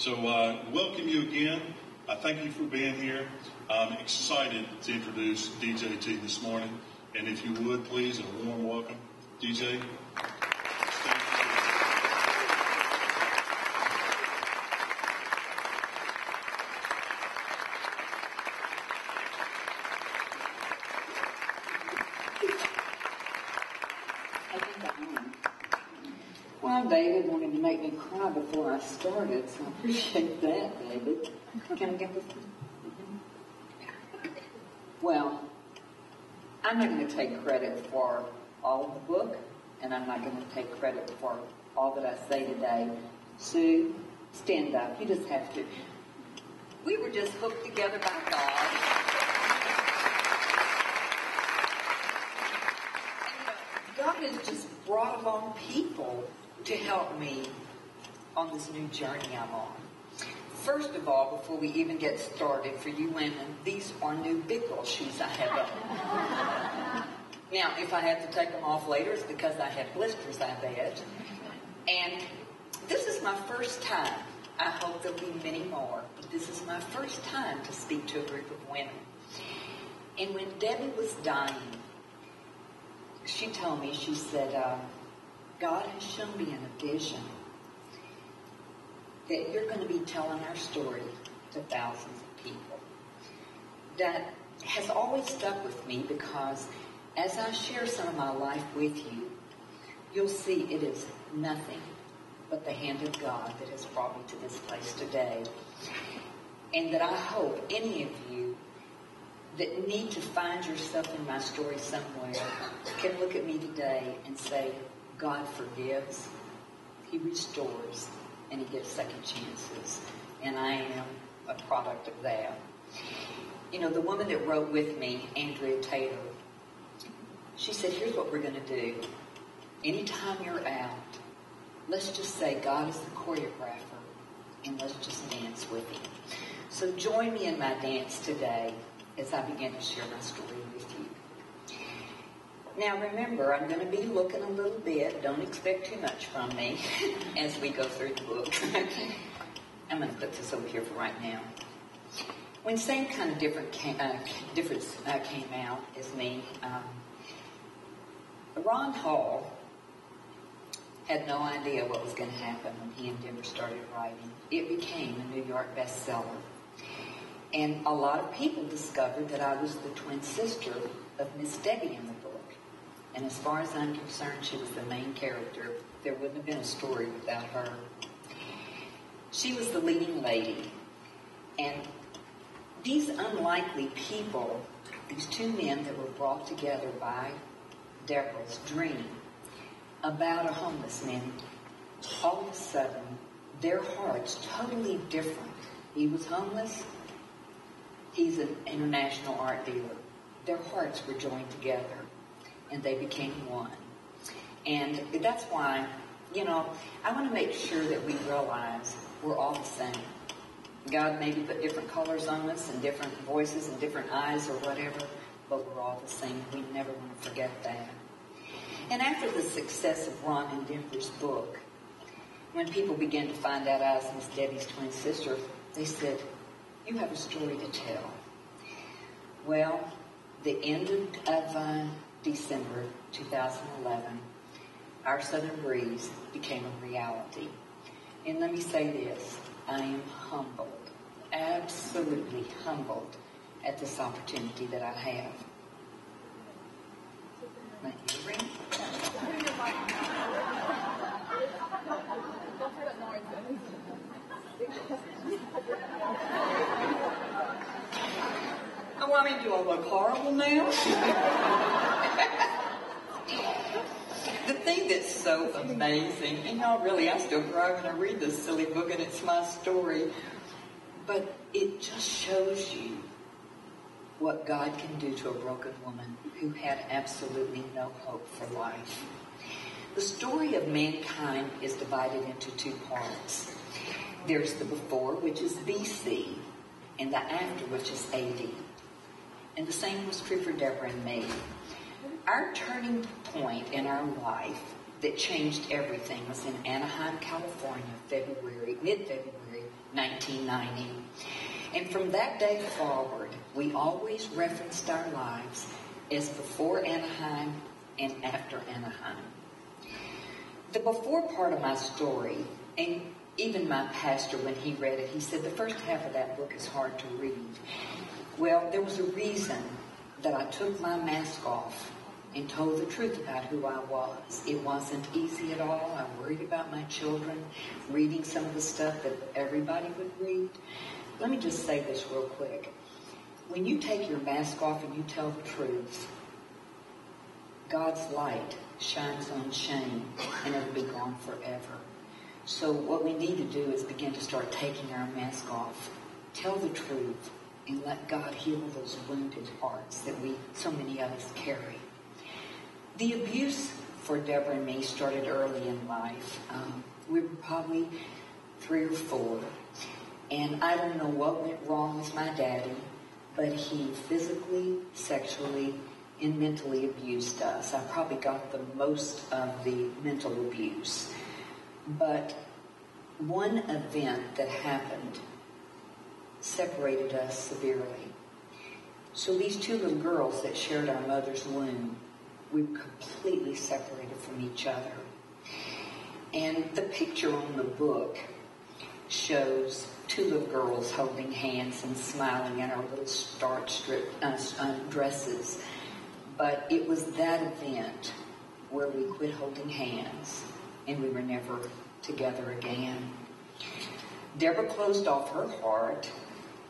So welcome you again. I thank you for being here. I'm excited to introduce DJT this morning. And if you would, please, a warm welcome, DJ. David wanted to make me cry before I started, so I appreciate that, David. Can I get this one? Mm-hmm. Well, I'm not going to take credit for all of the book, and I'm not going to take credit for all that I say today. Sue, stand up. You just have to. We were just hooked together by God. God has just brought along people to help me on this new journey I'm on. First of all, before we even get started, for you women, these are new big girl shoes I have on. Now, if I have to take them off later, it's because I have blisters, I bet. And this is my first time. I hope there'll be many more, but this is my first time to speak to a group of women. And when Debbie was dying, she told me, she said, God has shown me in a vision that you're going to be telling our story to thousands of people. That has always stuck with me because as I share some of my life with you, you'll see it is nothing but the hand of God that has brought me to this place today. And that I hope any of you that need to find yourself in my story somewhere can look at me today and say, God forgives, He restores, and He gives second chances. And I am a product of that. You know, the woman that wrote with me, Andrea Taylor, she said, here's what we're going to do. Anytime you're out, let's just say God is the choreographer, and let's just dance with Him. So join me in my dance today as I begin to share my story with you. Now remember, I'm going to be looking a little bit. Don't expect too much from me as we go through the book. I'm going to put this over here for right now. When Same Kind of Difference came out as me, Ron Hall had no idea what was going to happen when he and Denver started writing. It became a New York bestseller. And a lot of people discovered that I was the twin sister of Miss Debbie in the book. And as far as I'm concerned, she was the main character. There wouldn't have been a story without her. She was the leading lady. And these unlikely people, these two men that were brought together by Deborah's dream about a homeless man, all of a sudden, their hearts totally different. He was homeless. He's an international art dealer. Their hearts were joined together. And they became one. And that's why, you know, I want to make sure that we realize we're all the same. God maybe put different colors on us and different voices and different eyes or whatever, but we're all the same. We never want to forget that. And after the success of Ron and Denver's book, when people began to find out I was Miss Debbie's twin sister, they said, you have a story to tell. Well, the end of December 2011, Our Southern Breeze became a reality. And let me say this, I am humbled, absolutely humbled at this opportunity that I have. My earring. I want me to do all look horrible now. The thing that's so amazing, and y'all really, I still cry when I read this silly book, and it's my story, but it just shows you what God can do to a broken woman who had absolutely no hope for life. The story of mankind is divided into two parts. There's the before, which is BC, and the after, which is AD. And the same was true for Deborah and me. Our turning point in our life that changed everything was in Anaheim, California, mid-February 1990. And from that day forward, we always referenced our lives as before Anaheim and after Anaheim. The before part of my story, and even my pastor, when he read it, he said the first half of that book is hard to read. Well, there was a reason that I took my mask off and told the truth about who I was. It wasn't easy at all. I worried about my children reading some of the stuff that everybody would read. Let me just say this real quick. When you take your mask off and you tell the truth, God's light shines on shame, and it'll be gone forever. So what we need to do is begin to start taking our mask off, tell the truth, and let God heal those wounded hearts that we, so many of us, carry. The abuse for Deborah and me started early in life. We were probably 3 or 4. And I don't know what went wrong with my daddy, but he physically, sexually, and mentally abused us. I probably got the most of the mental abuse. But one event that happened separated us severely. So these 2 little girls that shared our mother's womb, we were completely separated from each other. And the picture on the book shows 2 little girls holding hands and smiling in our little starched dresses. But it was that event where we quit holding hands and we were never together again. Deborah closed off her heart,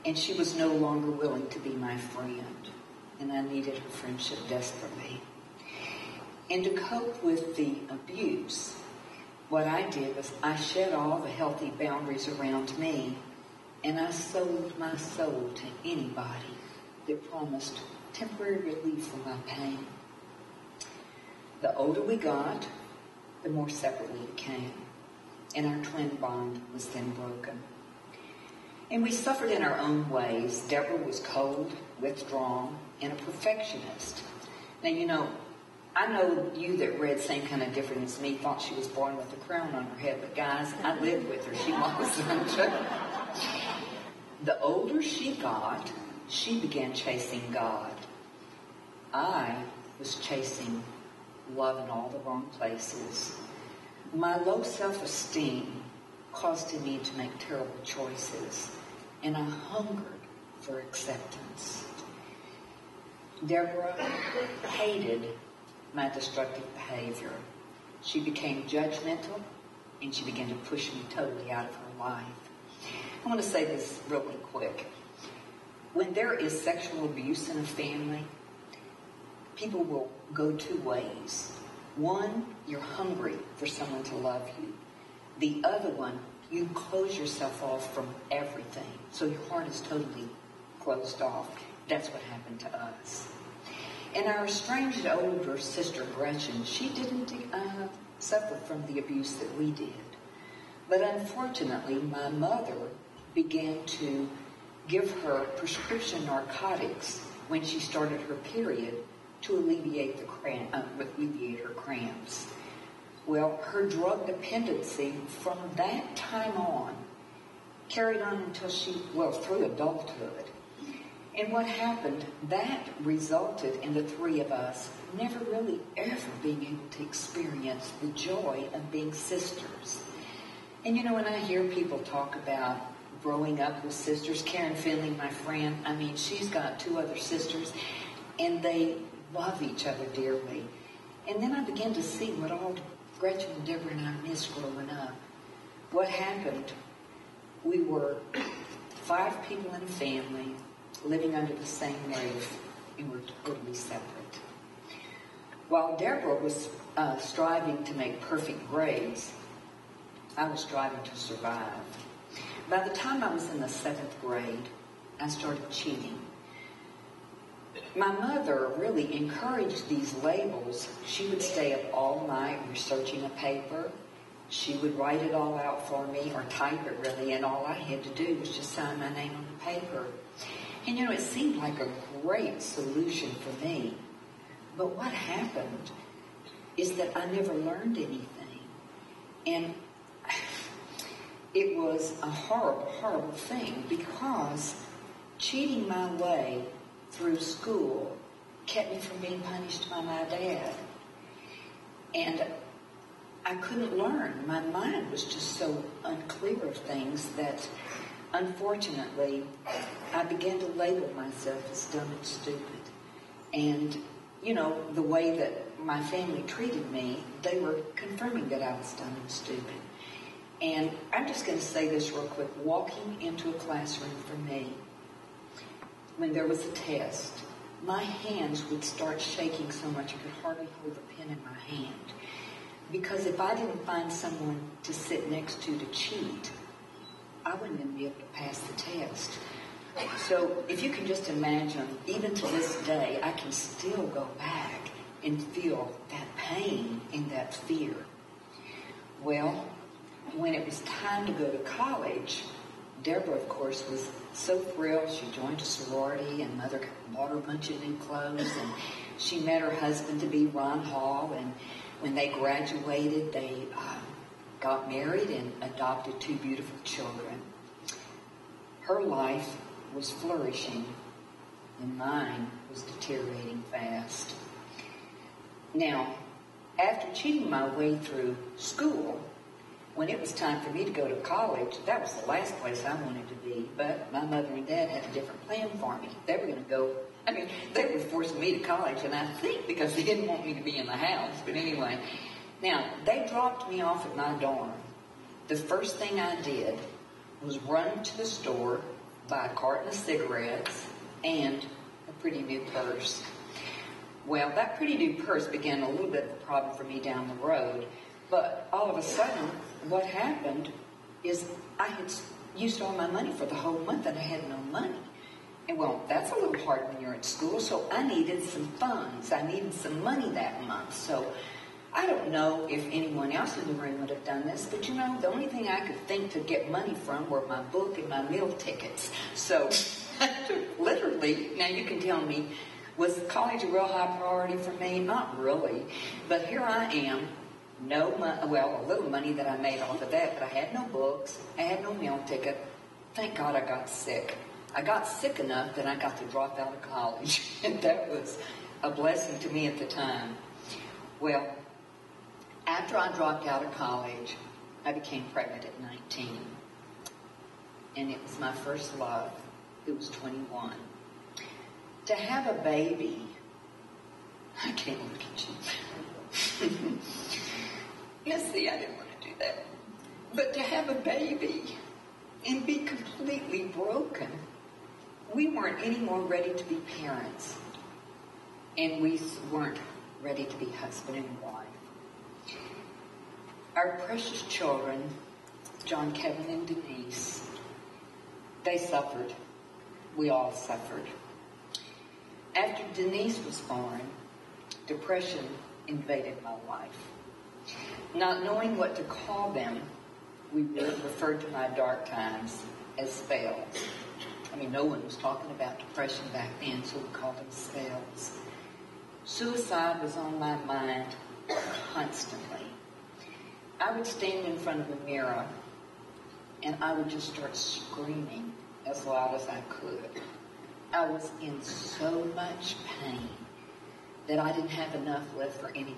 and she was no longer willing to be my friend. And I needed her friendship desperately. And to cope with the abuse, what I did was I shed all the healthy boundaries around me, and I sold my soul to anybody that promised temporary relief from my pain. The older we got, the more separate we became, and our twin bond was then broken. And we suffered in our own ways. Deborah was cold, withdrawn, and a perfectionist. Now, you know, I know you that read Same Kind of Different as Me thought she was born with a crown on her head, but guys, I lived with her. She was one too. The older she got, she began chasing God. I was chasing love in all the wrong places. My low self-esteem caused me to make terrible choices, and I hungered for acceptance. Deborah hated my destructive behavior. She became judgmental, and she began to push me totally out of her life. I want to say this really quick. When there is sexual abuse in a family, people will go 2 ways. One, you're hungry for someone to love you. The other one, you close yourself off from everything. So your heart is totally closed off. That's what happened to us. And our estranged older sister, Gretchen, she didn't suffer from the abuse that we did. But unfortunately, my mother began to give her prescription narcotics when she started her period to alleviate her cramps. Well, her drug dependency from that time on carried on until through adulthood. And what happened, that resulted in the 3 of us never really ever being able to experience the joy of being sisters. And you know, when I hear people talk about growing up with sisters, Karen Finley, my friend, I mean, she's got 2 other sisters, and they love each other dearly. And then I began to see what all Gretchen and Deborah and I missed growing up. What happened, we were 5 people in a family, living under the same roof, and we're totally separate. While Deborah was striving to make perfect grades, I was striving to survive. By the time I was in the 7th grade, I started cheating. My mother really encouraged these labels. She would stay up all night researching a paper. She would write it all out for me, or type it really, and all I had to do was just sign my name on the paper. And you know, it seemed like a great solution for me. But what happened is that I never learned anything. And it was a horrible, horrible thing, because cheating my way through school kept me from being punished by my dad. And I couldn't learn. My mind was just so unclear of things that, unfortunately, I began to label myself as dumb and stupid. And, you know, the way that my family treated me, they were confirming that I was dumb and stupid. And I'm just going to say this real quick. Walking into a classroom for me, when there was a test, my hands would start shaking so much I could hardly hold a pen in my hand. Because if I didn't find someone to sit next to cheat, I wouldn't even be able to pass the test. So if you can just imagine, even to this day, I can still go back and feel that pain and that fear. Well, when it was time to go to college, Deborah, of course, was so thrilled. She joined a sorority, and Mother bought her a bunch of new clothes, and she met her husband-to-be, Ron Hall, and when they graduated, they got married and adopted two beautiful children. Her life was flourishing, and mine was deteriorating fast. Now, after cheating my way through school, when it was time for me to go to college, that was the last place I wanted to be, but my mother and dad had a different plan for me. They were going to go, they were forcing me to college, and I think because they didn't want me to be in the house, but anyway. Now, they dropped me off at my dorm. The first thing I did was run to the store, buy a carton of cigarettes, and a pretty new purse. Well, that pretty new purse began a little bit of a problem for me down the road, but all of a sudden, what happened is I had used all my money for the whole month, and I had no money. And, well, that's a little hard when you're at school, so I needed some funds. I needed some money that month. So I don't know if anyone else in the room would have done this, but, you know, the only thing I could think to get money from were my book and my meal tickets. So literally, now you can tell me, was college a real high priority for me? Not really. But here I am. No money, well, a little money that I made off of that, but I had no books, I had no meal ticket. Thank God I got sick. I got sick enough that I got to drop out of college, and that was a blessing to me at the time. Well, after I dropped out of college, I became pregnant at 19, and it was my first love, who was 21. To have a baby, I can't look at you. Let's see, I didn't want to do that. But to have a baby and be completely broken, we weren't any more ready to be parents. And we weren't ready to be husband and wife. Our precious children, John, Kevin, and Denise, they suffered. We all suffered. After Denise was born, depression invaded my life. Not knowing what to call them, we referred to my dark times as spells. I mean, no one was talking about depression back then, so we called them spells. Suicide was on my mind constantly. I would stand in front of a mirror, and I would just start screaming as loud as I could. I was in so much pain that I didn't have enough left for anybody.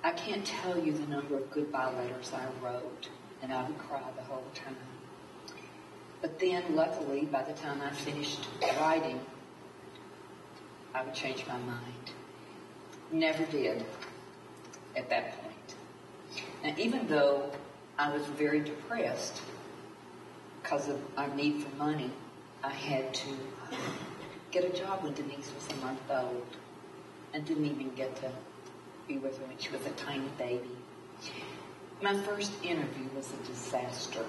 I can't tell you the number of goodbye letters I wrote, and I would cry the whole time. But then, luckily, by the time I finished writing, I would change my mind. Never did at that point. Now, even though I was very depressed because of our need for money, I had to get a job when Denise was a month old, and didn't even get to be with her when she was a tiny baby. My first interview was a disaster.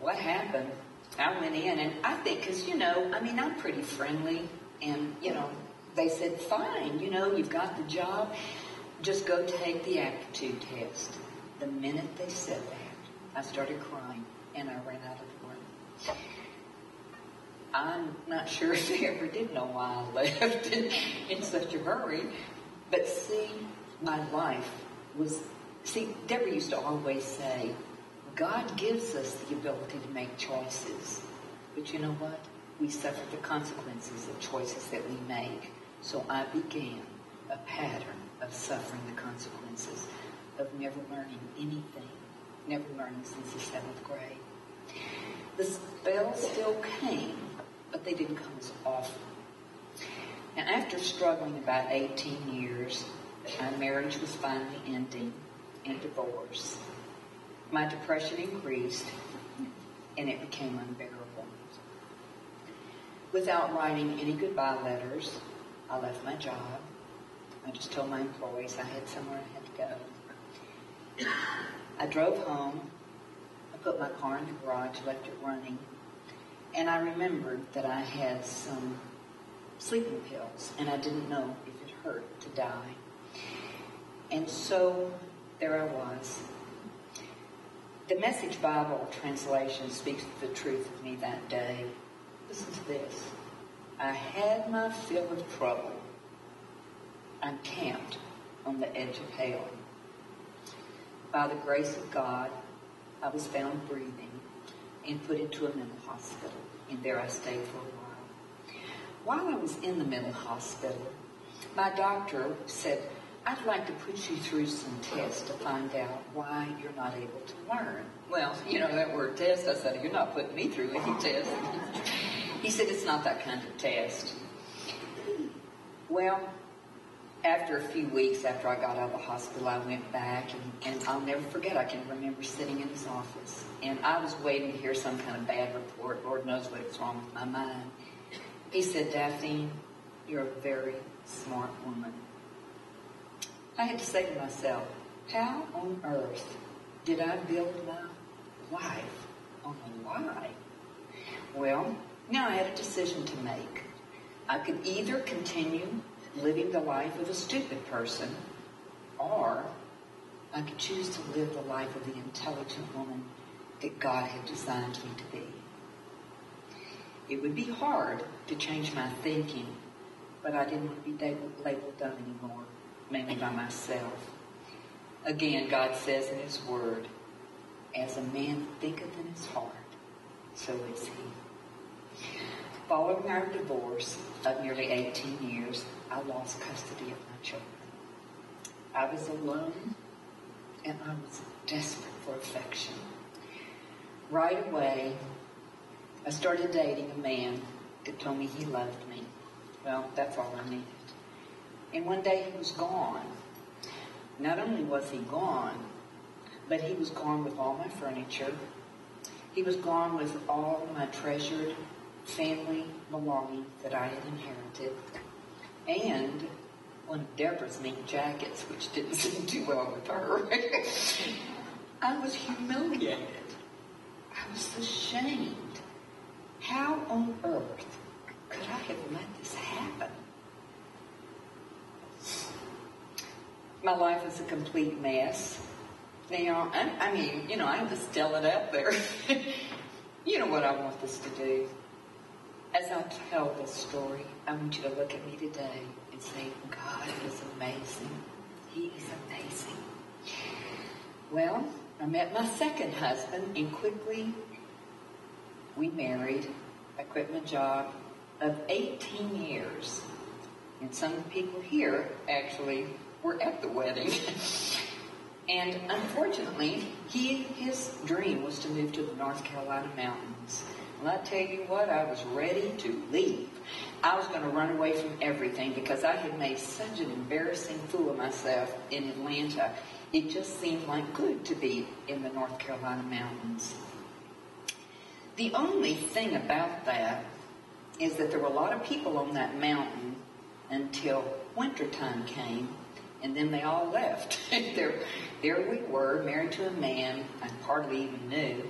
What happened? I went in, and I think, because, you know, I mean, I'm pretty friendly, and, you know, they said, fine, you know, you've got the job, just go take the aptitude test. The minute they said that, I started crying, and I ran out of the room. I'm not sure if they ever did know why I left in such a hurry, but see, my life was, Deborah used to always say, God gives us the ability to make choices. But you know what? We suffer the consequences of choices that we make. So I began a pattern of suffering the consequences of never learning anything, never learning since the 7th grade. The spells still came, but they didn't come as often. Now, after struggling about 18 years, my marriage was finally ending and divorce. My depression increased, and it became unbearable. Without writing any goodbye letters, I left my job. I just told my employees I had somewhere I had to go. I drove home. I put my car in the garage, left it running, and I remembered that I had some sleeping pills, and I didn't know if it hurt to die. And so there I was. The Message Bible translation speaks the truth of me that day. Listen to this. I had my fill of trouble. I'm camped on the edge of hell. By the grace of God, I was found breathing and put into a mental hospital, and there I stayed for a while. While I was in the mental hospital, my doctor said, I'd like to put you through some tests to find out why you're not able to learn. Well, you know that word test, I said, you're not putting me through any test. He said, it's not that kind of test. Well, after a few weeks after I got out of the hospital, I went back, and I'll never forget, I can remember sitting in his office, and I was waiting to hear some kind of bad report. Lord knows what was wrong with my mind. He said, Daphne, you're a very smart woman. I had to say to myself, how on earth did I build my life on a lie? Well, now I had a decision to make. I could either continue living the life of a stupid person, or I could choose to live the life of the intelligent woman that God had designed me to be. It would be hard to change my thinking, but I didn't want to be labeled dumb anymore. Mainly by myself. Again, God says in His Word, as a man thinketh in his heart, so is he. Following our divorce of nearly 18 years, I lost custody of my children. I was alone, and I was desperate for affection. Right away, I started dating a man that told me he loved me. Well, that's all I needed. And one day he was gone. Not only was he gone, but he was gone with all my furniture. He was gone with all my treasured family belongings that I had inherited. And one of Deborah's meat jackets, which didn't seem too well with her. I was humiliated. I was ashamed. How on earth could I have let this happen? My life was a complete mess. Now, I have to still it out there. You know what I want this to do. As I tell this story, I want you to look at me today and say, God is amazing. He is amazing. Well, I met my second husband, and quickly we married. I quit my job of 18 years. And some people here actually were at the wedding. And unfortunately, his dream was to move to the North Carolina mountains. And I tell you what, I was ready to leave. I was going to run away from everything because I had made such an embarrassing fool of myself in Atlanta. It just seemed like good to be in the North Carolina mountains. The only thing about that is that there were a lot of people on that mountain until wintertime came, and then they all left. There we were, married to a man I hardly even knew.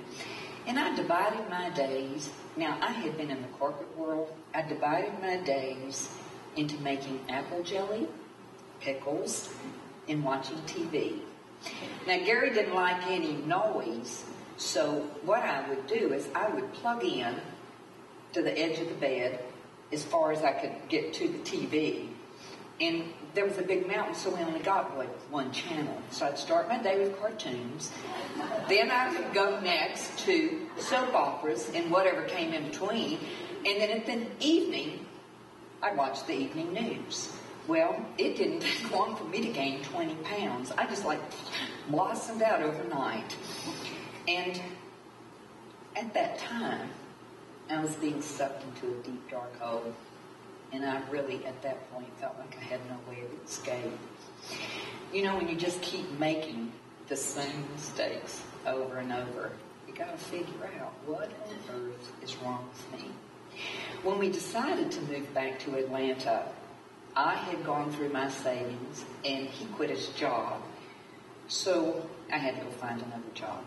And I divided my days. Now, I had been in the corporate world. I divided my days into making apple jelly, pickles, and watching TV. Now, Gary didn't like any noise, so what I would do is I would plug in to the edge of the bed as far as I could get to the TV. And there was a big mountain, so we only got like one channel. So I'd start my day with cartoons. Then I would go next to soap operas and whatever came in between. And then at the evening, I watched the evening news. Well, it didn't take long for me to gain 20 pounds. I just like blossomed out overnight. And at that time, I was being sucked into a deep, dark hole. And I really, at that point, felt like I had no way of escape. You know, when you just keep making the same mistakes over and over, you gotta figure out what on earth is wrong with me. When we decided to move back to Atlanta, I had gone through my savings, and he quit his job, so I had to go find another job.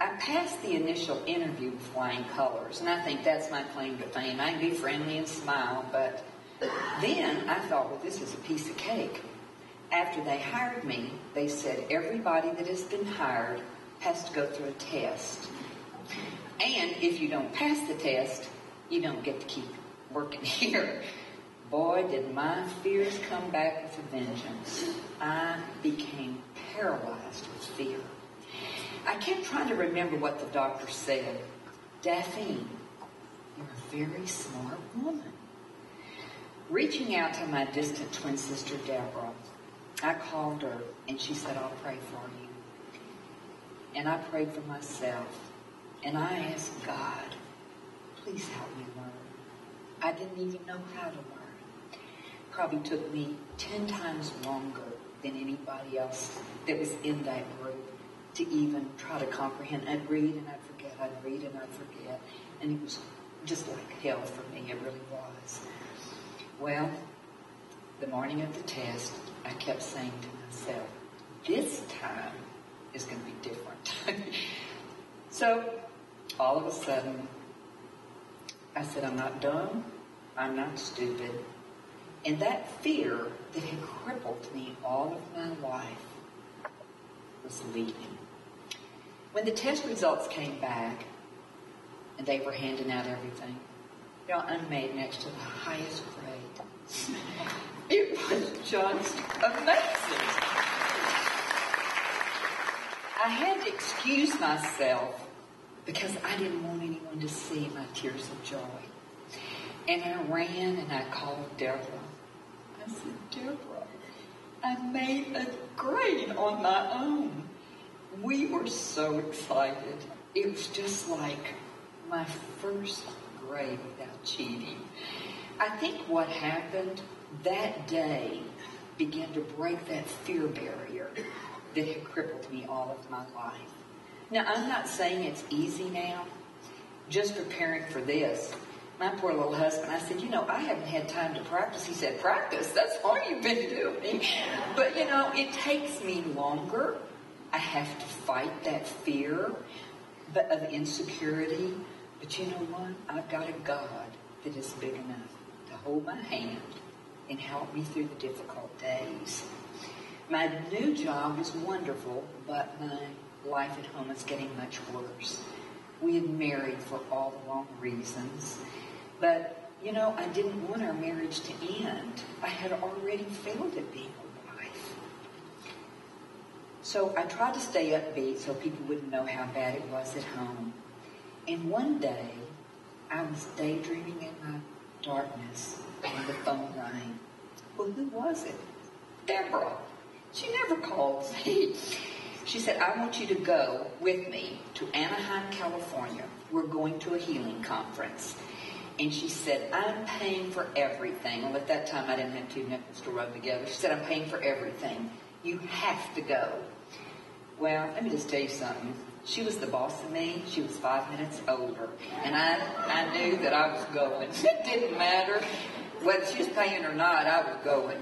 I passed the initial interview with flying colors, and I think that's my claim to fame. I can be friendly and smile, but then I thought, well, this is a piece of cake. After they hired me, they said everybody that has been hired has to go through a test. And if you don't pass the test, you don't get to keep working here. Boy, did my fears come back with a vengeance. I became paralyzed with fear. I kept trying to remember what the doctor said. Daphne, you're a very smart woman. Reaching out to my distant twin sister, Deborah, I called her, and she said, I'll pray for you. And I prayed for myself, and I asked God, please help me learn. I didn't even know how to learn. Probably took me 10 times longer than anybody else that was in that group to even try to comprehend. I'd read and I'd forget, I'd read and I'd forget. And it was just like hell for me, it really was. Well, the morning of the test, I kept saying to myself, this time is going to be different. So, all of a sudden, I said, I'm not dumb, I'm not stupid. And that fear that had crippled me all of my life was leaving. When the test results came back, and they were handing out everything, y'all, I made next to the highest grade. It was just amazing. I had to excuse myself because I didn't want anyone to see my tears of joy. And I ran and I called Deborah. I said, Deborah, I made a grade on my own. We were so excited. It was just like my first grade without cheating. I think what happened that day began to break that fear barrier that had crippled me all of my life. Now, I'm not saying it's easy now, just preparing for this. My poor little husband, I said, you know, I haven't had time to practice. He said, practice? That's all you've been doing. But, you know, it takes me longer. I have to fight that fear of insecurity. But you know what? I've got a God that is big enough to hold my hand and help me through the difficult days. My new job was wonderful, but my life at home is getting much worse. We had married for all the wrong reasons. But, you know, I didn't want our marriage to end. I had already failed at being a wife. So I tried to stay upbeat so people wouldn't know how bad it was at home. And one day, I was daydreaming in my darkness when the phone rang. Well, who was it? Deborah. She never calls me. She said, I want you to go with me to Anaheim, California. We're going to a healing conference. And she said, I'm paying for everything. Well, at that time, I didn't have two nickels to rub together. She said, I'm paying for everything. You have to go. Well, let me just tell you something. She was the boss of me. She was 5 minutes older. And I knew that I was going. It didn't matter whether she was paying or not, I was going.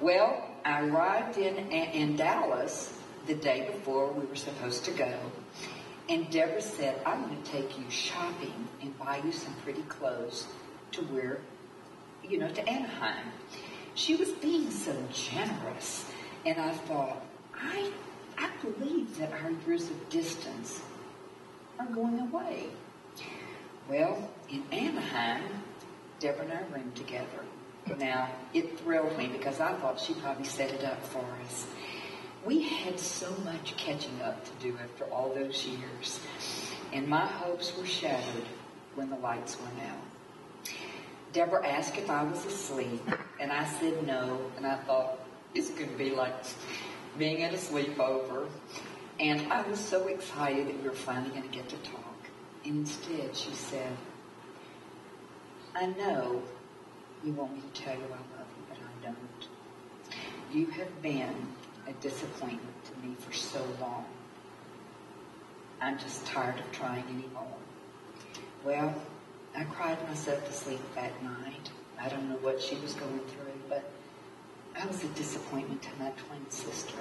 Well, I arrived in Dallas the day before we were supposed to go. And Deborah said, I'm going to take you shopping and buy you some pretty clothes to wear, you know, to Anaheim. She was being so generous. And I thought, I believe that our years of distance are going away. Well, in Anaheim, Deborah and I roomed together. Now, it thrilled me because I thought she probably set it up for us. We had so much catching up to do after all those years, and my hopes were shattered when the lights went out. Deborah asked if I was asleep, and I said no, and I thought it's going to be like being at a sleepover, and I was so excited that we were finally going to get to talk. Instead, she said, I know you want me to tell you I love you, but I don't. You have been a disappointment to me for so long. I'm just tired of trying anymore. Well, I cried myself to sleep that night. I don't know what she was going through, but I was a disappointment to my twin sister.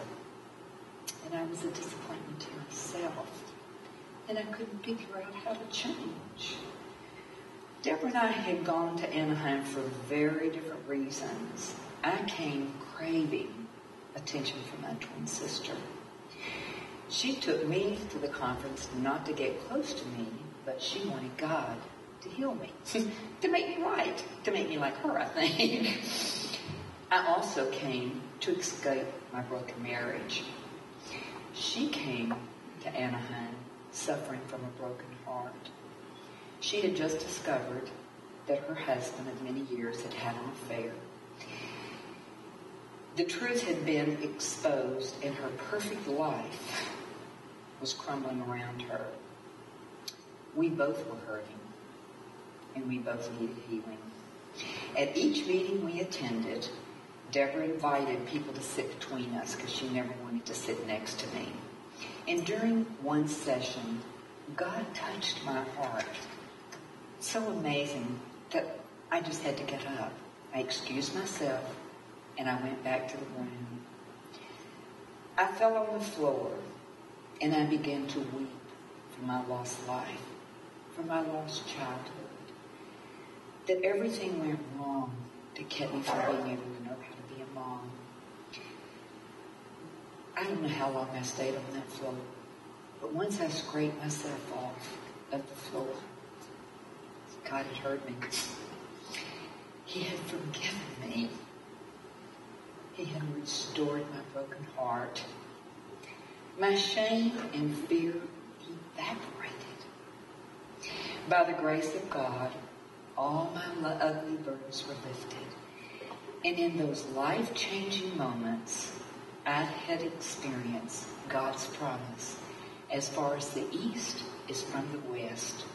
And I was a disappointment to myself. And I couldn't figure out how to change. Deborah and I had gone to Anaheim for very different reasons. I came craving attention from my twin sister. She took me to the conference not to get close to me, but she wanted God to heal me, to make me right, to make me like her, I think. I also came to escape my broken marriage. She came to Anaheim suffering from a broken heart. She had just discovered that her husband of many years had had an affair. The truth had been exposed, and her perfect life was crumbling around her. We both were hurting, and we both needed healing. At each meeting we attended, Deborah invited people to sit between us because she never wanted to sit next to me. And during one session, God touched my heart. So amazing that I just had to get up. I excused myself, and I went back to the room. I fell on the floor, and I began to weep for my lost life, for my lost childhood, that everything went wrong that kept me from being able to know how to be a mom. I don't know how long I stayed on that floor, but once I scraped myself off of the floor, God had heard me. He had forgiven me. He had restored my broken heart. My shame and fear evaporated. By the grace of God, all my ugly burdens were lifted. And in those life-changing moments, I had experienced God's promise. As far as the east is from the west,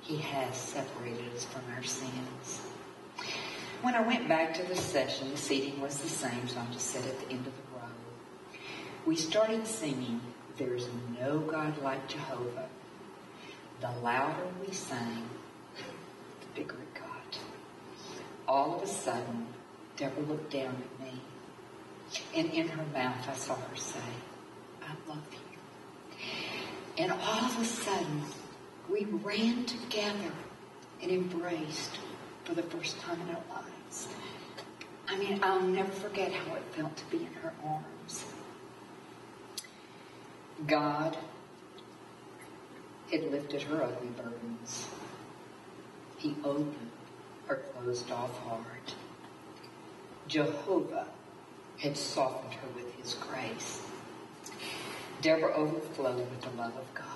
He has separated us from our sins. When I went back to the session, the seating was the same, so I'm just set at the end of the row. We started singing, There is No God Like Jehovah. The louder we sang, the bigger it got. All of a sudden, Deborah looked down at me, and in her mouth I saw her say, I love you. And all of a sudden, we ran together and embraced for the first time in our lives. I mean, I'll never forget how it felt to be in her arms. God had lifted her ugly burdens. He opened her closed-off heart. Jehovah had softened her with His grace. Deborah overflowed with the love of God.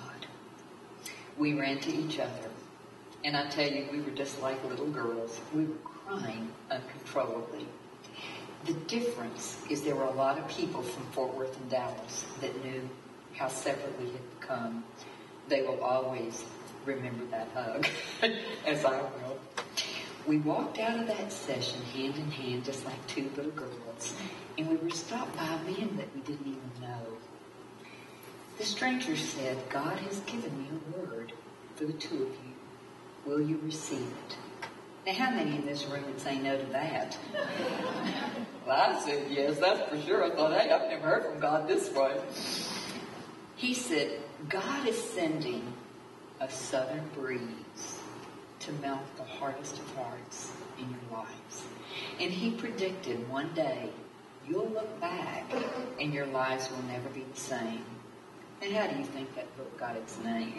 We ran to each other, and I tell you, we were just like little girls. We were crying uncontrollably. The difference is there were a lot of people from Fort Worth and Dallas that knew how separate we had become. They will always remember that hug, as I will. We walked out of that session hand in hand, just like two little girls, and we were stopped by a man that we didn't even know. The stranger said, God has given me a word for the two of you. Will you receive it? Now, how many in this room would say no to that? Well, I said yes, that's for sure. I thought, hey, I've never heard from God this way. He said, God is sending a southern breeze to melt the hardest of hearts in your lives. And He predicted one day you'll look back and your lives will never be the same. And how do you think that book got its name?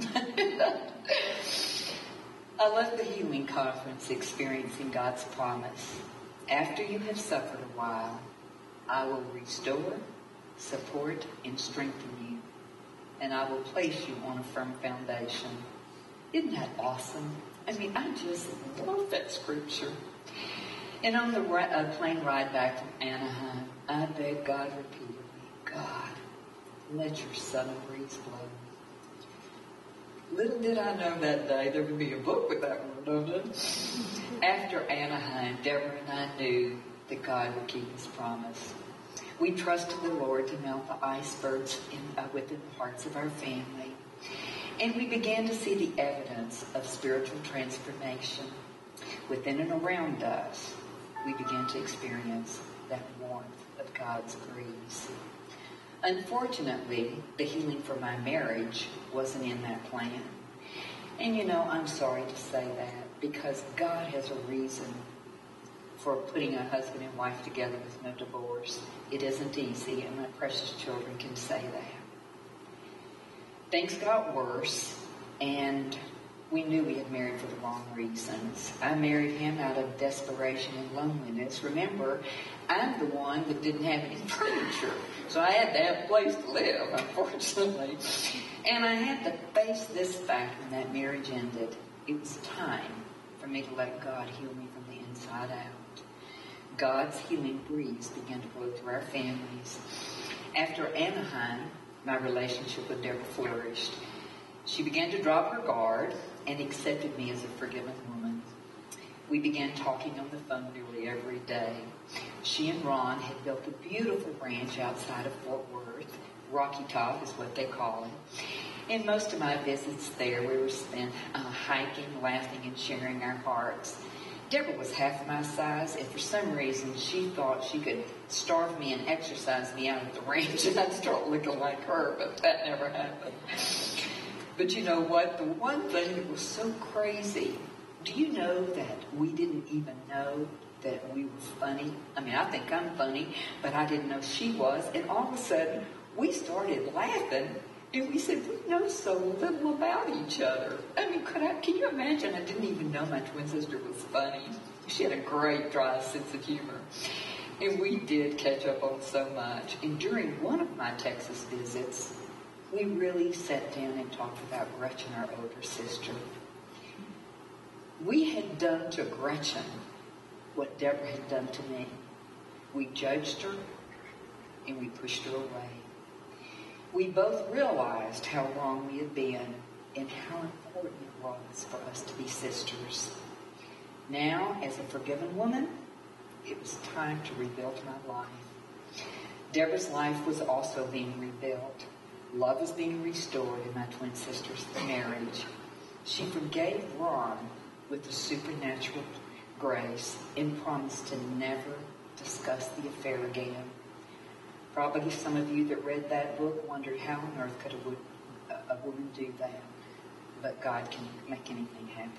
I left the healing conference experiencing God's promise. After you have suffered a while, I will restore, support, and strengthen you, and I will place you on a firm foundation. Isn't that awesome? I mean, I just love that scripture. And on the plane ride back from Anaheim, I begged God repeatedly, God, let your southern breeze blow. Little did I know that day there would be a book with that one, don't I? After Anaheim, Deborah and I knew that God would keep his promise. We trusted the Lord to melt the icebergs within the hearts of our family. And we began to see the evidence of spiritual transformation within and around us. We began to experience that warmth of God's breeze. Unfortunately, the healing for my marriage wasn't in that plan. And you know, I'm sorry to say that, because God has a reason for putting a husband and wife together with no divorce. It isn't easy, and my precious children can say that. Things got worse, and we knew we had married for the wrong reasons. I married him out of desperation and loneliness. Remember, I'm the one that didn't have any furniture, so I had to have a place to live, unfortunately. And I had to face this fact when that marriage ended. It was time for me to let God heal me from the inside out. God's healing breeze began to blow through our families. After Anaheim, my relationship with Deborah flourished. She began to drop her guard and accepted me as a forgiven woman. We began talking on the phone nearly every day. She and Ron had built a beautiful ranch outside of Fort Worth. Rocky Top is what they call it. And most of my visits there, we were spent hiking, laughing, and sharing our hearts. Deborah was half my size, and for some reason, she thought she could starve me and exercise me out at the range, and I'd start looking like her, but that never happened. But you know what? The one thing that was so crazy, do you know that we didn't even know that we were funny? I mean, I think I'm funny, but I didn't know she was, and all of a sudden, we started laughing. And we said, we know so little about each other. I mean, can you imagine? I didn't even know my twin sister was funny. She had a great dry sense of humor. And we did catch up on so much. And during one of my Texas visits, we really sat down and talked about Gretchen, our older sister. We had done to Gretchen what Deborah had done to me. We judged her, and we pushed her away. We both realized how wrong we had been and how important it was for us to be sisters. Now, as a forgiven woman, it was time to rebuild my life. Deborah's life was also being rebuilt. Love was being restored in my twin sister's marriage. She forgave Ron with a supernatural grace and promised to never discuss the affair again. Probably some of you that read that book wondered how on earth could a woman do that, but God can make anything happen.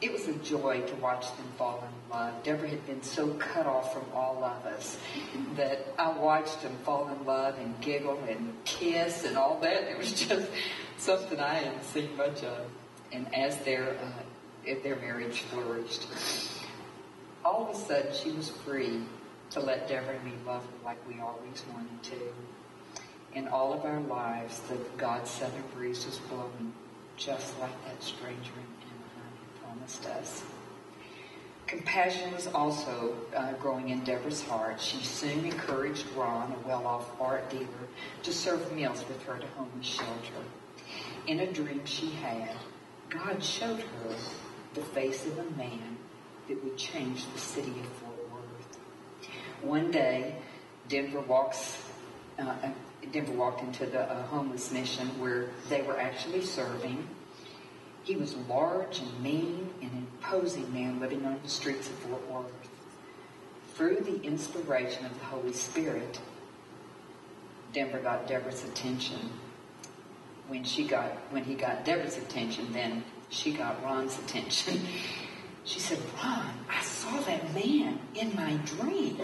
It was a joy to watch them fall in love. Deborah had been so cut off from all of us that I watched them fall in love and giggle and kiss and all that. It was just something I hadn't seen much of. And as their marriage flourished, all of a sudden she was free to let Deborah and me love her like we always wanted to. In all of our lives, the God's southern breeze was blowing just like that stranger in Anaheim had promised us. Compassion was also growing in Deborah's heart. She soon encouraged Ron, a well-off art dealer, to serve meals with her to homeless shelter. In a dream she had, God showed her the face of a man that would change the city of Fort Worth. One day, Denver walked into the homeless mission where they were actually serving. He was a large and mean and imposing man living on the streets of Fort Worth. Through the inspiration of the Holy Spirit, Denver got Deborah's attention. When he got Deborah's attention, then she got Ron's attention. She said, Ron, I saw that man in my dream.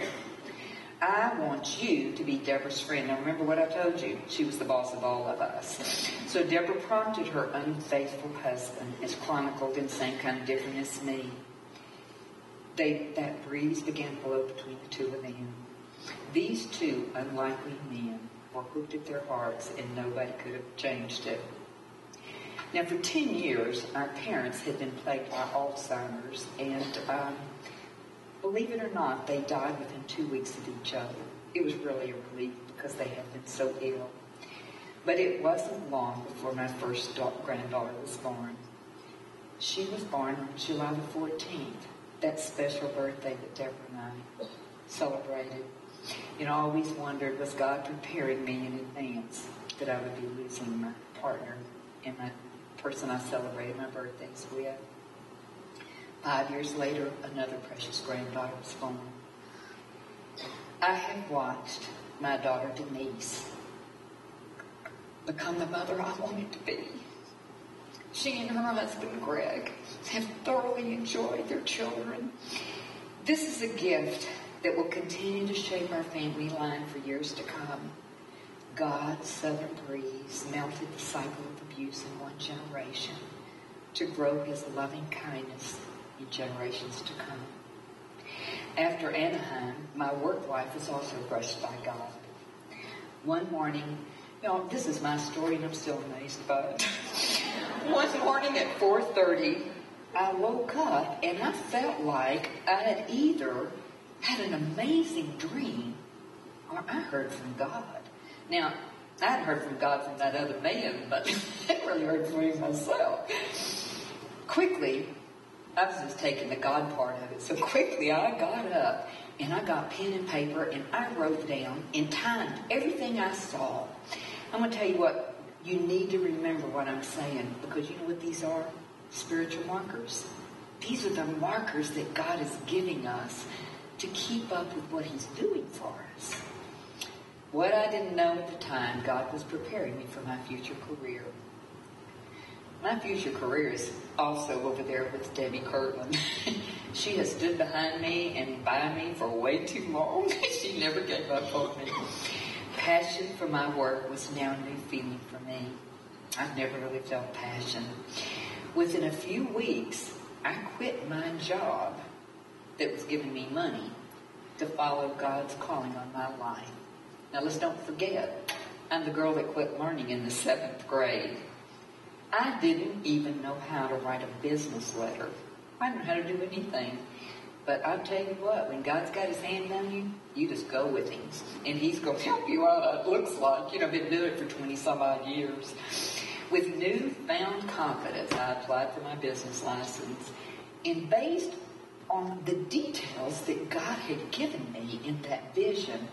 I want you to be Deborah's friend. Now, remember what I told you. She was the boss of all of us. So Deborah prompted her unfaithful husband, as chronicled in Same Kind of Different as Me. that breeze began to blow between the two of them. These two unlikely men were hooked at their hearts, and nobody could have changed it. Now, for 10 years, our parents had been plagued by Alzheimer's, and believe it or not, they died within 2 weeks of each other. It was really a relief because they had been so ill. But it wasn't long before my first granddaughter was born. She was born on July the 14th, that special birthday that Deborah and I celebrated. And I always wondered, was God preparing me in advance that I would be losing my partner and my person I celebrated my birthdays with? 5 years later, another precious granddaughter was born. I had watched my daughter Denise become the mother I wanted to be. She and her husband, Greg, have thoroughly enjoyed their children. This is a gift that will continue to shape our family line for years to come. God's southern breeze melted the cycle of abuse in one generation to grow his loving kindness in generations to come. After Anaheim, my work life was also brushed by God. One morning, y'all, this is my story and I'm still amazed by it. One morning at 4:30, I woke up and I felt like I had either had an amazing dream or I heard from God. Now, I'd heard from God from that other man, but I hadn't really heard from him myself. Quickly, I was just taking the God part of it, so quickly I got up and I got pen and paper and I wrote down and timed everything I saw. I'm going to tell you what, you need to remember what I'm saying, because you know what these are? Spiritual markers. These are the markers that God is giving us to keep up with what he's doing for us. What I didn't know at the time, God was preparing me for my future career. My future career is also over there with Debbie Kirtland. She has stood behind me and by me for way too long. She never gave up on me. Passion for my work was now a new feeling for me. I've never really felt passion. Within a few weeks, I quit my job that was giving me money to follow God's calling on my life. Now, let's don't forget, I'm the girl that quit learning in the 7th grade. I didn't even know how to write a business letter. I didn't know how to do anything. But I'll tell you what, when God's got his hand on you, you just go with him. And he's going to help you out, it looks like. You know, I've been doing it for 20-some-odd years. With newfound confidence, I applied for my business license. And based on the details that God had given me in that vision,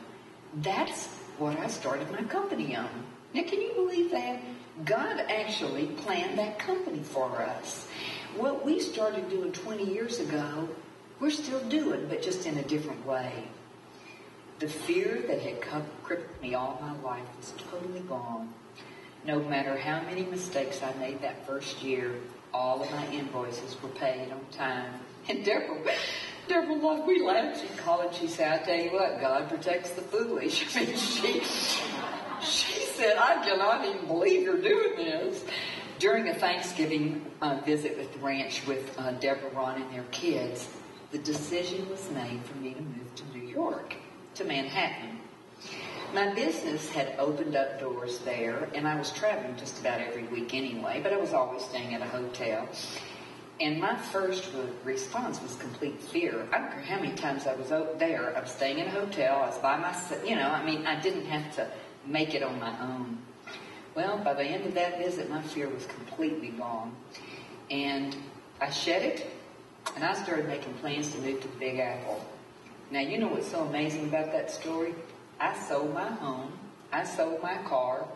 that's what I started my company on. Now, can you believe that? God actually planned that company for us. What we started doing 20 years ago, we're still doing, but just in a different way. The fear that had crippled me all my life was totally gone. No matter how many mistakes I made that first year, all of my invoices were paid on time. And Deborah, we laughed. She called and she said, I tell you what, God protects the foolish. I mean, she said, I cannot even believe you're doing this. During a Thanksgiving visit with the ranch with Deborah, Ron, and their kids, the decision was made for me to move to New York, to Manhattan. My business had opened up doors there, and I was traveling just about every week anyway, but I was always staying at a hotel. And my first response was complete fear. I don't care how many times I was out there. I was staying in a hotel. I was by myself. You know, I mean, I didn't have to make it on my own. Well, by the end of that visit, my fear was completely gone. And I shed it, and I started making plans to move to the Big Apple. Now, you know what's so amazing about that story? I sold my home. I sold my car.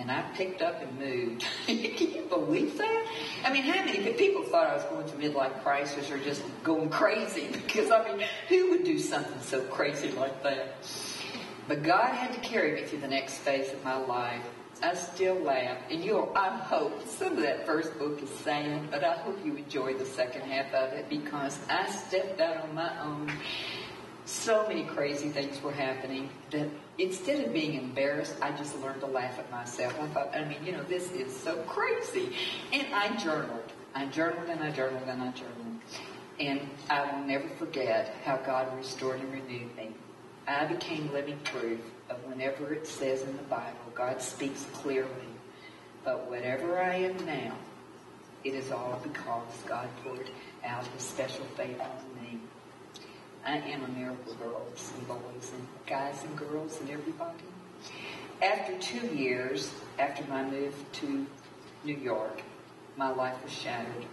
And I picked up and moved. Can you believe that? I mean, how many people thought I was going through midlife crisis or just going crazy? Because, I mean, who would do something so crazy like that? But God had to carry me through the next phase of my life. I still laugh. And I hope some of that first book is sad, but I hope you enjoy the second half of it, because I stepped out on my own. So many crazy things were happening that instead of being embarrassed, I just learned to laugh at myself. I thought, I mean, you know, this is so crazy. And I journaled. I journaled and I journaled and I journaled. And I will never forget how God restored and renewed me. I became living proof of whenever it says in the Bible, God speaks clearly. But whatever I am now, it is all because God poured out His special favor on me. I am a miracle, girls and boys and guys and girls and everybody. After 2 years, after my move to New York, my life was shattered.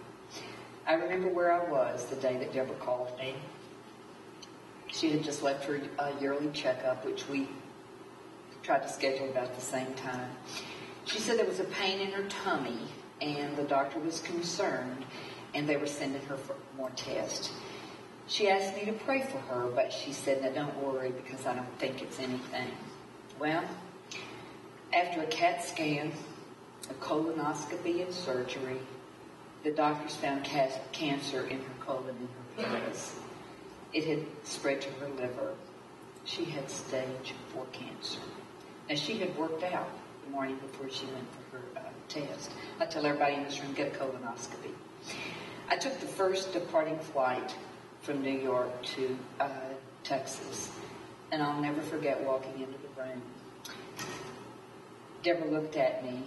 I remember where I was the day that Deborah called me. She had just left her yearly checkup, which we tried to schedule about the same time. She said there was a pain in her tummy, and the doctor was concerned, and they were sending her for more tests. She asked me to pray for her, but she said, "No, don't worry, because I don't think it's anything." Well, after a CAT scan, a colonoscopy, and surgery, the doctors found cancer in her colon and her pelvis. It had spread to her liver. She had stage 4 cancer. Now, she had worked out the morning before she went for her test. I tell everybody in this room, get a colonoscopy. I took the first departing flight from New York to Texas, and I'll never forget walking into the room. Deborah looked at me,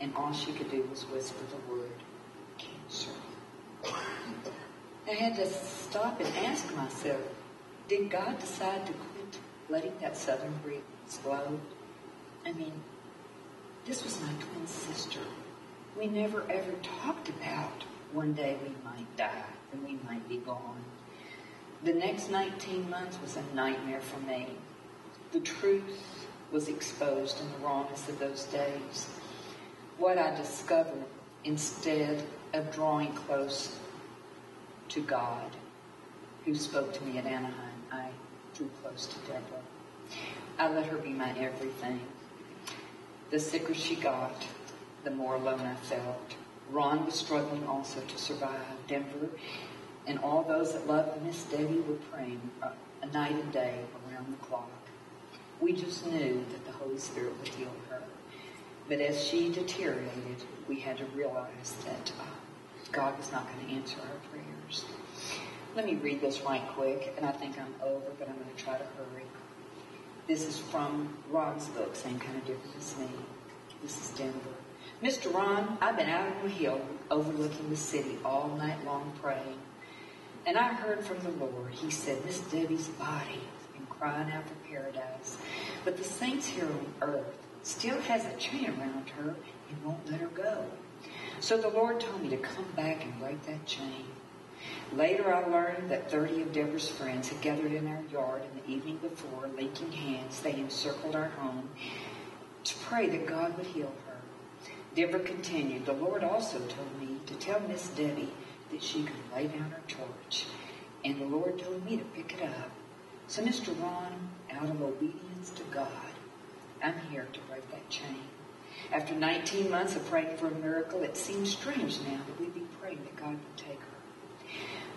and all she could do was whisper the word. I had to stop and ask myself, did God decide to quit letting that southern breeze blow? I mean, this was my twin sister. We never ever talked about one day we might die and we might be gone. The next 19 months was a nightmare for me. The truth was exposed in the rawness of those days. What I discovered, instead of drawing close to God, who spoke to me at Anaheim, I drew close to Deborah. I let her be my everything. The sicker she got, the more alone I felt. Ron was struggling also to survive. Denver and all those that loved Miss Debbie were praying a night and day around the clock. We just knew that the Holy Spirit would heal her. But as she deteriorated, we had to realize that God was not going to answer our prayers. Let me read this right quick, and I think I'm over, but I'm going to try to hurry. This is from Ron's book, Same Kind of Different as Me. This is Denver. Mr. Ron, I've been out on the hill overlooking the city all night long praying, and I heard from the Lord. He said, Miss Debbie's body has been crying out for paradise, but the saints here on earth still has a chain around her and won't let her go. So the Lord told me to come back and break that chain. Later I learned that 30 of Deborah's friends had gathered in our yard in the evening before, linking hands. They encircled our home to pray that God would heal her. Deborah continued, the Lord also told me to tell Miss Debbie that she could lay down her torch, and the Lord told me to pick it up. So Mr. Ron, out of obedience to God, I'm here to break that chain. After 19 months of praying for a miracle, it seems strange now that we'd be praying that God would take her.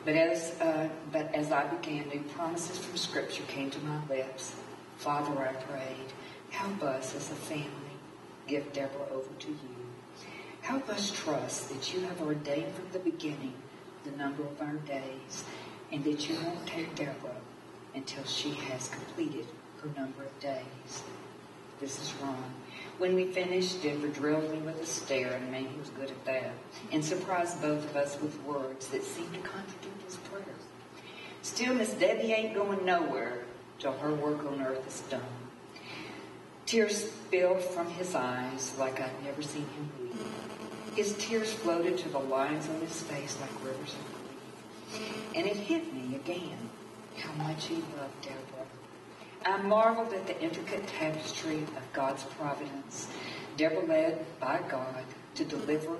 But as I began, new promises from Scripture came to my lips. Father, I prayed, help us as a family give Deborah over to you. Help us trust that you have ordained from the beginning the number of our days, and that you won't take Deborah until she has completed her number of days. This is Ron. When we finished, Denver drilled me with a stare, and man, he was good at that, and surprised both of us with words that seemed to contradict his prayers. Still, Miss Debbie ain't going nowhere till her work on earth is done. Tears spilled from his eyes like I'd never seen him weep. His tears floated to the lines on his face like rivers of grief. And it hit me again how much he loved Deborah. I marveled at the intricate tapestry of God's providence. Deborah, led by God to deliver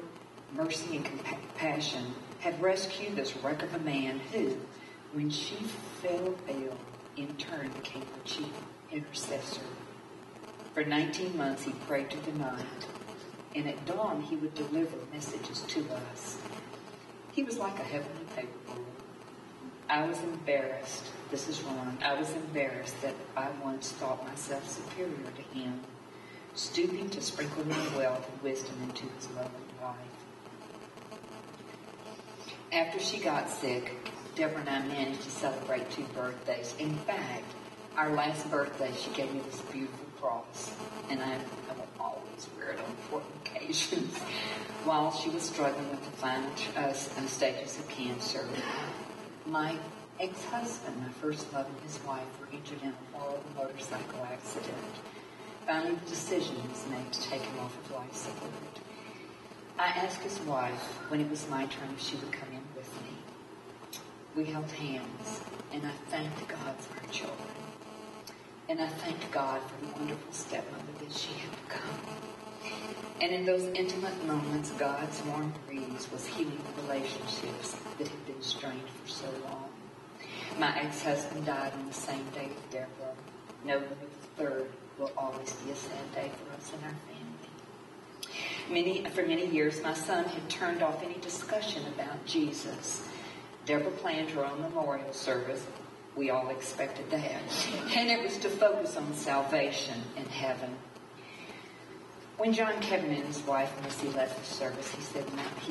mercy and compassion, had rescued this wreck of a man who, when she fell ill, in turn became her chief intercessor. For 19 months he prayed through the night, and at dawn he would deliver messages to us. He was like a heavenly paperboy. I was embarrassed. This is Ron. I was embarrassed that I once thought myself superior to him, stooping to sprinkle my wealth and wisdom into his lovely life. After she got sick, Deborah and I managed to celebrate two birthdays. In fact, our last birthday, she gave me this beautiful cross, and I will always wear it on important occasions. While she was struggling with the final stages of cancer, my ex-husband, my first love, and his wife were injured in a horrible motorcycle accident. Finally, the decision was made to take him off of life support. I asked his wife when it was my turn if she would come in with me. We held hands, and I thanked God for her children. And I thanked God for the wonderful stepmother that she had become. And in those intimate moments, God's warm breeze was healing the relationships that had been strained for so long. My ex-husband died on the same day as Deborah. November the 3rd will always be a sad day for us and our family. For many years, my son had turned off any discussion about Jesus. Deborah planned her own memorial service. We all expected that. And it was to focus on salvation in heaven. When John, Kevin, and his wife, Missy, left the service, he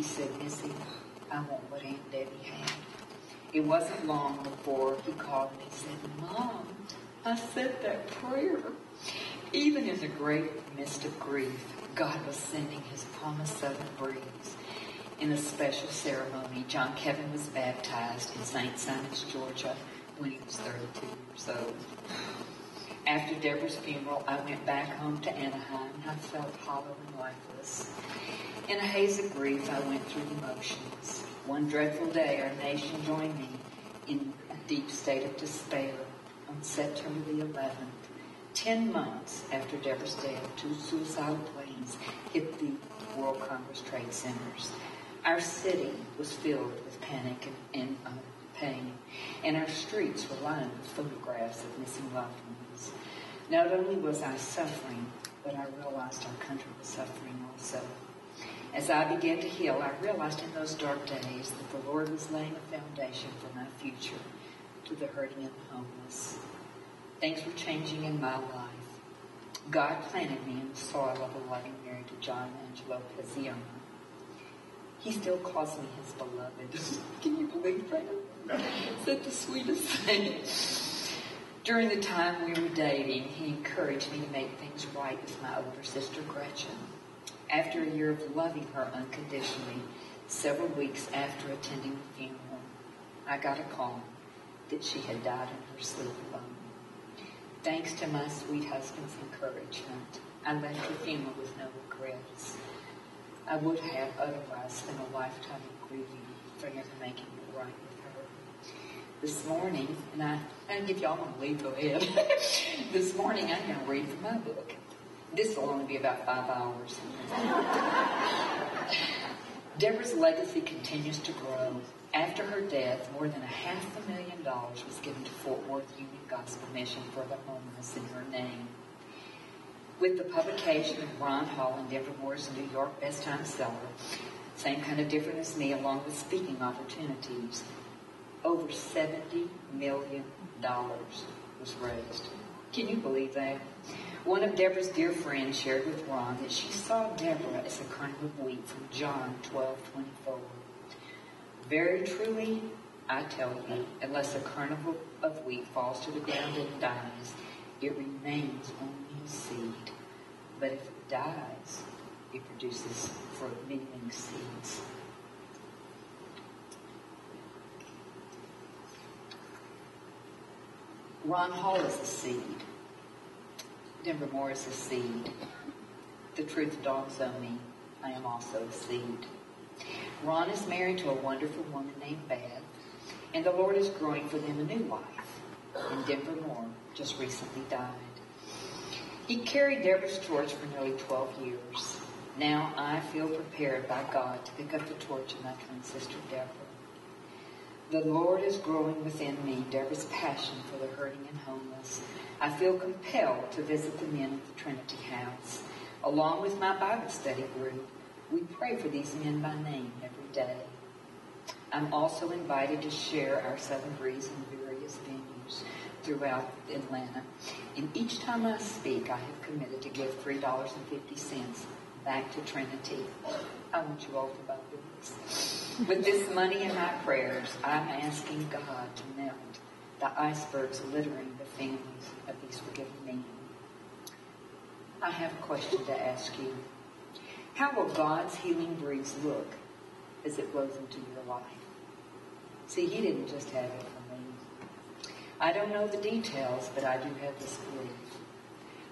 said, "Missy, I want what Aunt Debbie had." It wasn't long before he called me and said, "Mom, I said that prayer." Even in the great midst of grief, God was sending his promised southern breeze. In a special ceremony, John Kevin was baptized in St. Simons, Georgia, when he was 32 years old. After Deborah's funeral, I went back home to Anaheim, and I felt hollow and lifeless. In a haze of grief, I went through the motions. One dreadful day, our nation joined me in a deep state of despair. On September the 11th, 10 months after Deborah's death, two suicidal planes hit the World Congress Trade Centers. Our city was filled with panic and pain, and our streets were lined with photographs of missing loved ones. Not only was I suffering, but I realized our country was suffering also. As I began to heal, I realized in those dark days that the Lord was laying a foundation for my future to the hurting and the homeless. Things were changing in my life. God planted me in the soil of a loving marriage to John Angelo Casiano. He still calls me his beloved. Can you believe that? Is that the sweetest thing? During the time we were dating, he encouraged me to make things right with my older sister, Gretchen. After a year of loving her unconditionally, several weeks after attending the funeral, I got a call that she had died in her sleep alone. Thanks to my sweet husband's encouragement, I left the funeral with no regrets. I would have otherwise spent a lifetime of grieving for never making it right with her. This morning, and if y'all want to leave, go ahead. This morning, I'm going to read from my book. This will only be about 5 hours. Deborah's legacy continues to grow. After her death, more than $500,000 was given to Fort Worth Union Gospel Mission for the homeless in her name. With the publication of Ron Hall and Deborah Moore's New York Best Time Seller, Same Kind of Different as Me, along with speaking opportunities, over $70 million was raised. Can you believe that? One of Deborah's dear friends shared with Ron that she saw Deborah as a kind of wheat from John 12:24. Very truly, I tell you, unless a kernel of wheat falls to the ground and dies, it remains only a seed. But if it dies, it produces fruit, many seeds. Ron Hall is a seed. Deborah Moore is a seed. The truth dawns on me. I am also a seed. Ron is married to a wonderful woman named Beth, and the Lord is growing for them a new wife. And Deborah Moore just recently died. He carried Deborah's torch for nearly 12 years. Now I feel prepared by God to pick up the torch of my twin sister Deborah. The Lord is growing within me Deborah's passion for the hurting and homeless. I feel compelled to visit the men of the Trinity House, along with my Bible study group. We pray for these men by name every day. I'm also invited to share Our Southern Breeze in various venues throughout Atlanta. And each time I speak, I have committed to give $3.50 back to Trinity. I want you all to buy books. With this money and my prayers, I'm asking God to melt the icebergs littering the families of these forgiven men. I have a question to ask you. How will God's healing breeze look as it blows into your life? See, he didn't just have it for me. I don't know the details, but I do have this belief.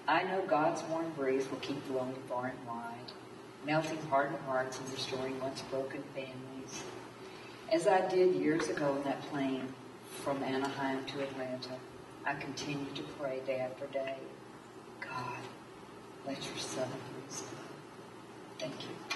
I know God's warm breeze will keep blowing far and wide, melting hardened hearts and restoring once broken families. As I did years ago in that plane from Anaheim to Atlanta, I continue to pray day after day, God, let your southern breeze blow. Thank you.